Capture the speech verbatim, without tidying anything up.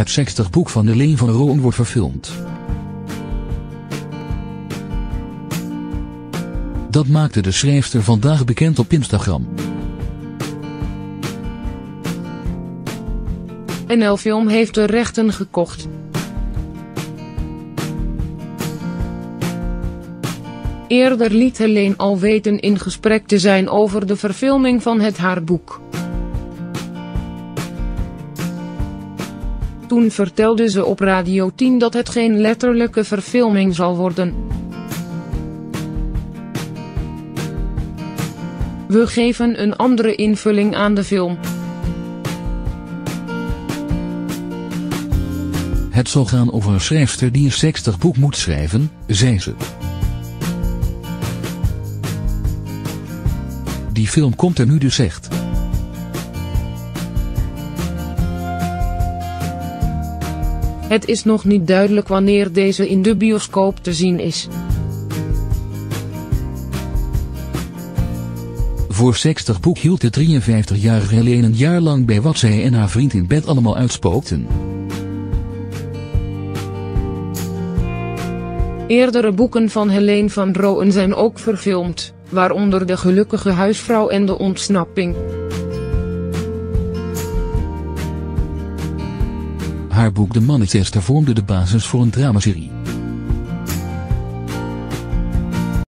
Het seksdagboek van Helene van Royen wordt verfilmd. Dat maakte de schrijfster vandaag bekend op Instagram. N L Film heeft de rechten gekocht. Eerder liet Helene al weten in gesprek te zijn over de verfilming van het haar boek. Toen vertelde ze op Radio tien dat het geen letterlijke verfilming zal worden. We geven een andere invulling aan de film. Het zal gaan over een schrijfster die een seksdagboek moet schrijven, zei ze. Die film komt er nu dus echt. Het is nog niet duidelijk wanneer deze in de bioscoop te zien is. Voor seksdagboek hield de drieënvijftigjarige Helene een jaar lang bij wat zij en haar vriend in bed allemaal uitspookten. Eerdere boeken van Helene van Royen zijn ook verfilmd, waaronder De Gelukkige Huisvrouw en De Ontsnapping. Haar boek De Manchester vormde de basis voor een dramaserie.